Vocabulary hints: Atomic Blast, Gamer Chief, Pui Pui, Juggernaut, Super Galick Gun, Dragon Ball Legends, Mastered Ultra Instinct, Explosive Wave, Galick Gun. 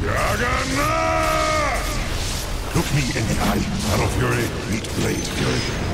Juggernaut! Look me in the eye. Battle Fury, meet Blade Fury.